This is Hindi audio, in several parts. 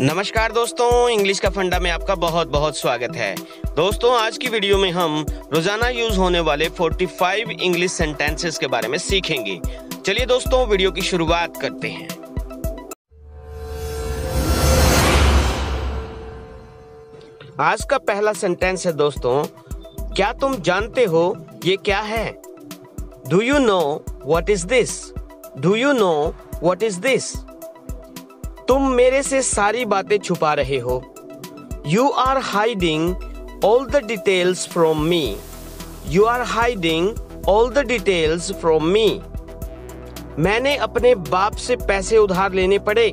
नमस्कार दोस्तों, इंग्लिश का फंडा में आपका बहुत बहुत स्वागत है। दोस्तों, आज की वीडियो में हम रोजाना यूज होने वाले 45 इंग्लिश सेंटेंसेस के बारे में सीखेंगे। चलिए दोस्तों, वीडियो की शुरुआत करते हैं। आज का पहला सेंटेंस है दोस्तों, क्या तुम जानते हो ये क्या है? Do you know what is this? Do you know what is this? तुम मेरे से सारी बातें छुपा रहे हो। You are hiding all the details from me. You are hiding all the details from me. मैंने अपने बाप से पैसे उधार लेने पड़े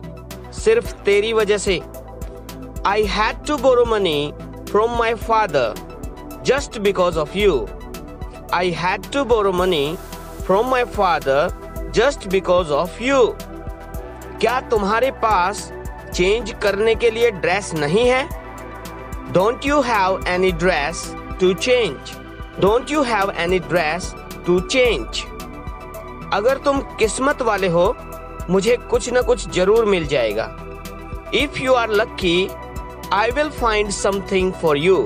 सिर्फ तेरी वजह से। I had to borrow money from my father just because of you. I had to borrow money from my father just because of you. क्या तुम्हारे पास चेंज करने के लिए ड्रेस नहीं है? Don't you have any dress to change? Don't you have any dress to change? अगर तुम किस्मत वाले हो, मुझे कुछ ना कुछ जरूर मिल जाएगा। If you are lucky, I will find something for you.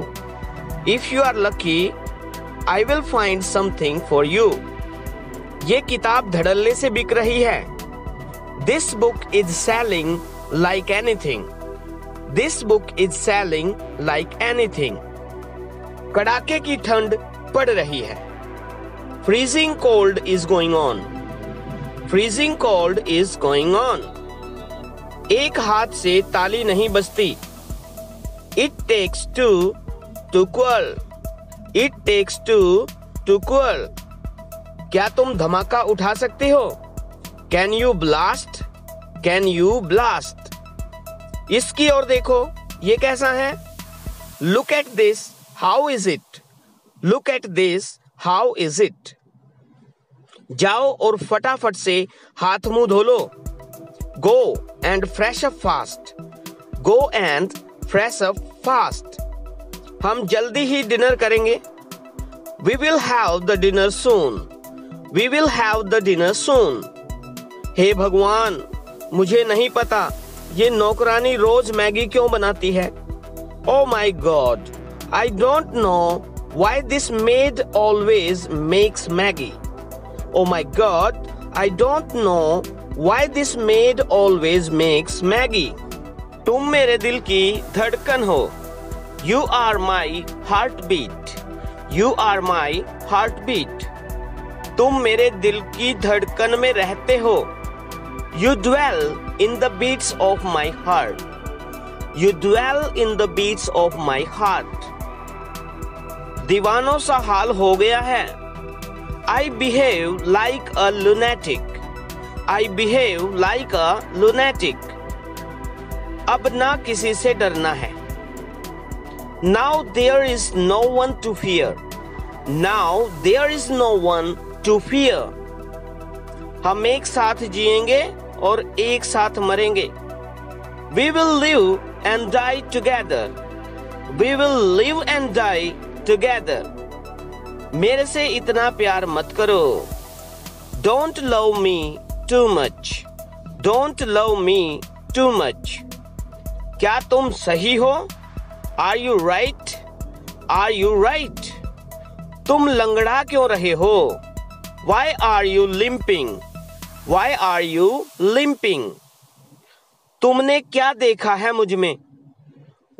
If you are lucky, I will find something for you. ये किताब धड़ल्ले से बिक रही है। This book is selling like anything. This book is selling like anything. कड़ाके की ठंड पड़ रही है। Freezing cold is going on. Freezing cold is going on. एक हाथ से ताली नहीं बजती। It takes two to quell. It takes two to quell. क्या तुम धमाका उठा सकते हो? Can you blast? Can you blast? इसकी ओर देखो, ये कैसा है? Look at this, how is it? Look at this, how is it? जाओ और फटाफट से हाथ मुंह धो लो। Go and fresh up fast. Go and fresh up fast. हम जल्दी ही डिनर करेंगे। We will have the dinner soon. We will have the dinner soon. हे भगवान, मुझे नहीं पता ये नौकरानी रोज मैगी क्यों बनाती है। Oh my God, I don't know why this maid always makes Maggi. Oh my God, I don't know why this maid always makes Maggi. तुम मेरे दिल की धड़कन हो। You are my heart beat. You are my heart beat. तुम मेरे दिल की धड़कन में रहते हो। You dwell in the beats of my heart. You dwell in the beats of my heart. दीवानों सा हाल हो गया है। I behave like a lunatic. I behave like a lunatic. अब ना किसी से डरना है। Now there is no one to fear. Now there is no one to fear. हम एक साथ जिएंगे और एक साथ मरेंगे। We will live and die together. We will live and die together. मेरे से इतना प्यार मत करो। Don't love me too much. Don't love me too much. क्या तुम सही हो? Are you right? Are you right? तुम लंगड़ा क्यों रहे हो? Why are you limping? Why are you limping? तुमने क्या देखा है मुझ में?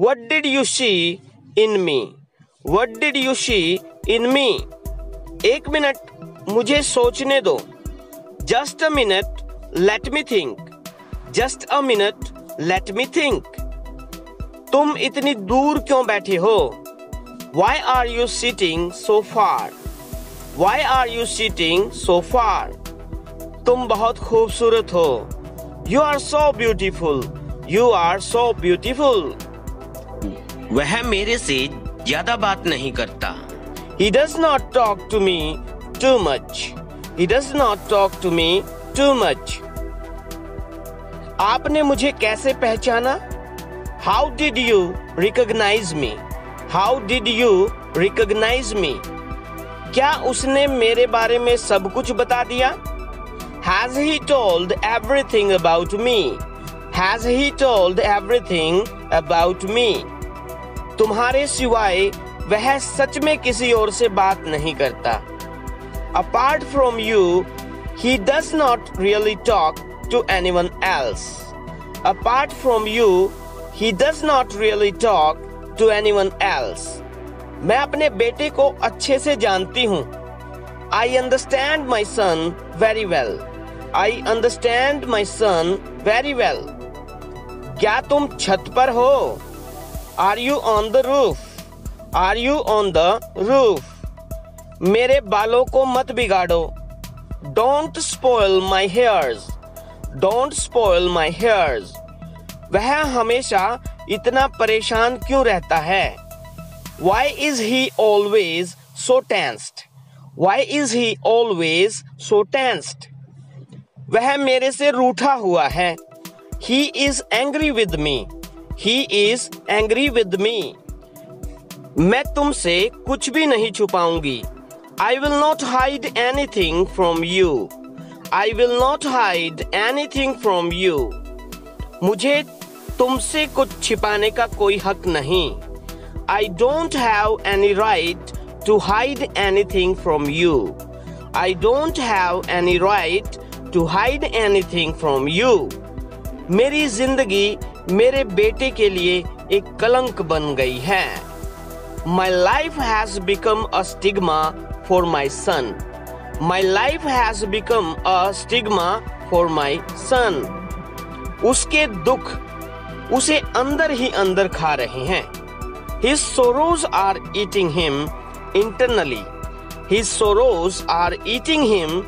What did you see in me? What did you see in me? एक मिनट मुझे सोचने दो। Just a minute, let me think. Just a minute, let me think. तुम इतनी दूर क्यों बैठे हो? Why are you sitting so far? Why are you sitting so far? तुम बहुत खूबसूरत हो। You are so beautiful. You are so beautiful. वह मेरे से ज्यादा बात नहीं करता। He does not talk to me too much. He does not talk to me too much. आपने मुझे कैसे पहचाना? How did you recognize me? How did you recognize me? क्या उसने मेरे बारे में सब कुछ बता दिया? Has he told everything about me? Has he told everything about me? तुम्हारे सिवाय वह सच में किसी और से बात नहीं करता. Apart from you, he does not really talk to anyone else. Apart from you, he does not really talk to anyone else. मैं अपने बेटे को अच्छे से जानती हूँ. I understand my son very well. I understand my son very well. क्या तुम छत पर हो? Are you on the roof? Are you on the roof? मेरे बालों को मत बिगाड़ो. Don't spoil my hairs. Don't spoil my hairs. वह हमेशा इतना परेशान क्यों रहता है? Why is he always so tensed? Why is he always so tensed? वह मेरे से रूठा हुआ है. He is angry with me. He is angry with me. मैं तुमसे कुछ भी नहीं छुपाऊंगी. I will not hide anything from you. I will not hide anything from you. मुझे तुमसे कुछ छिपाने का कोई हक नहीं. I don't have any right to hide anything from you. I don't have any right to hide anything from you. मेरी जिंदगी मेरे बेटे के लिए एक कलंक बन गई है. My life has become a stigma for my son. My life has become a stigma for my son. उसके दुख उसे अंदर ही अंदर खा रहे हैं. His sorrows are eating him internally. His sorrows are eating him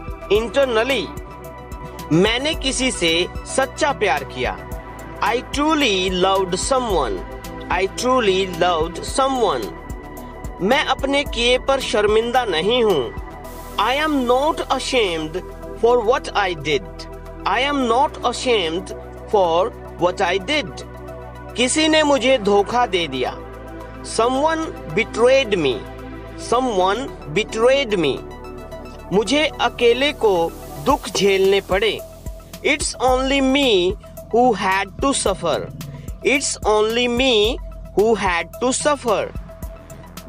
internally. मैंने किसी से सच्चा प्यार किया. I truly loved someone. I truly loved someone. मैं अपने किए पर शर्मिंदा नहीं हूँ. I am not ashamed for what I did. I am not ashamed for what I did. किसी ने मुझे धोखा दे दिया. Someone betrayed me. Someone betrayed me. मुझे अकेले को दुख झेलने पड़े. It's only me who had to suffer. It's only me who had to suffer.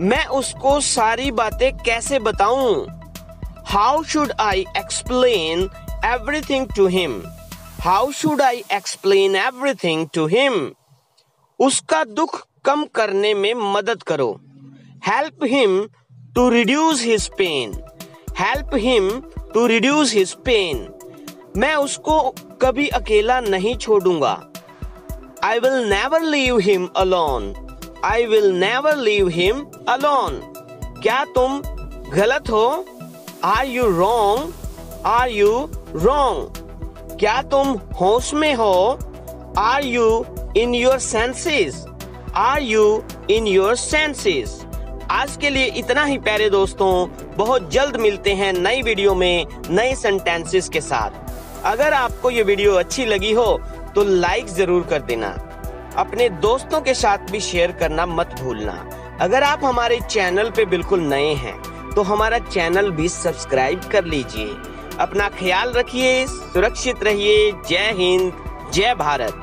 मैं उसको सारी बातें कैसे बताऊं? How should I explain everything to him? How should I explain everything to him? उसका दुख कम करने में मदद करो. Help him to reduce his pain. Help him to reduce his pain. मैं उसको कभी अकेला नहीं छोड़ूंगा. I will never leave him alone. I will never leave him alone. क्या तुम गलत हो? Are you wrong? Are you wrong? क्या तुम होश में हो? Are you in your senses? Are you in your senses? आज के लिए इतना ही प्यारे दोस्तों. बहुत जल्द मिलते हैं नई वीडियो में नए सेंटेंसेस के साथ. अगर आपको ये वीडियो अच्छी लगी हो तो लाइक जरूर कर देना. अपने दोस्तों के साथ भी शेयर करना मत भूलना. अगर आप हमारे चैनल पे बिल्कुल नए हैं तो हमारा चैनल भी सब्सक्राइब कर लीजिए. अपना ख्याल रखिए, सुरक्षित रहिए. जय हिंद, जय भारत.